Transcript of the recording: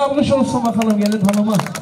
bir alkış olsun bakalım, gelin hanıma.